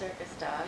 circus dog.